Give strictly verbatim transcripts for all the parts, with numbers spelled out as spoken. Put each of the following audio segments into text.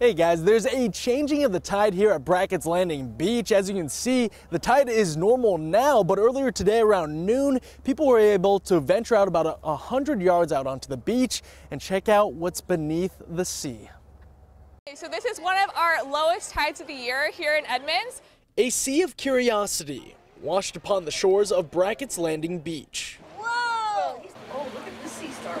Hey guys, there's a changing of the tide here at Brackett's Landing Beach. As you can see, the tide is normal now, but earlier today around noon, people were able to venture out about one hundred yards out onto the beach and check out what's beneath the sea. So this is one of our lowest tides of the year here in Edmonds. A sea of curiosity washed upon the shores of Brackett's Landing Beach. Whoa! Oh, look at the sea star.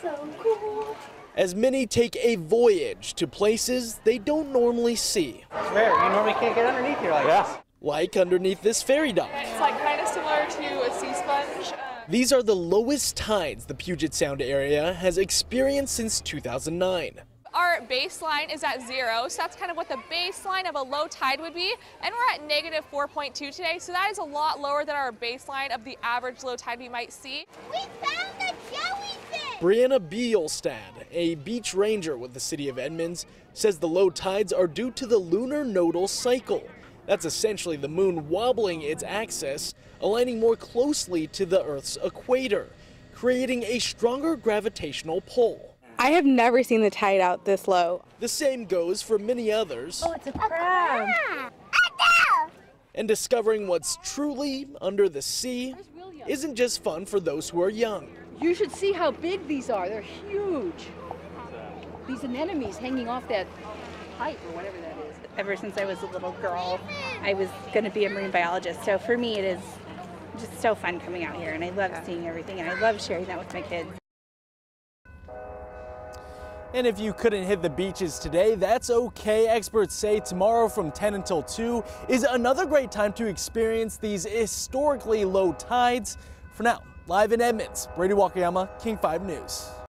So cool. As many take a voyage to places they don't normally see. It's rare. You normally can't get underneath here like yeah. this. Like underneath this ferry dock. It's like kind of similar to a sea sponge. Uh, These are the lowest tides the Puget Sound area has experienced since two thousand nine. Our baseline is at zero, so that's kind of what the baseline of a low tide would be. And we're at negative four point two today, so that is a lot lower than our baseline of the average low tide we might see. We found the jellyfish! Brianna Bielstad, a beach ranger with the city of Edmonds, says the low tides are due to the lunar nodal cycle. That's essentially the moon wobbling its axis, aligning more closely to the Earth's equator, creating a stronger gravitational pull. I have never seen the tide out this low. The same goes for many others. Oh, it's a crab. And discovering what's truly under the sea isn't just fun for those who are young. You should see how big these are. They're huge. These anemones hanging off that pipe or whatever that is. Ever since I was a little girl, I was going to be a marine biologist. So for me, it is just so fun coming out here. And I love seeing everything. And I love sharing that with my kids. And if you couldn't hit the beaches today, that's okay. Experts say tomorrow from ten until two is another great time to experience these historically low tides. For now, live in Edmonds, Brady Wakayama, King five News.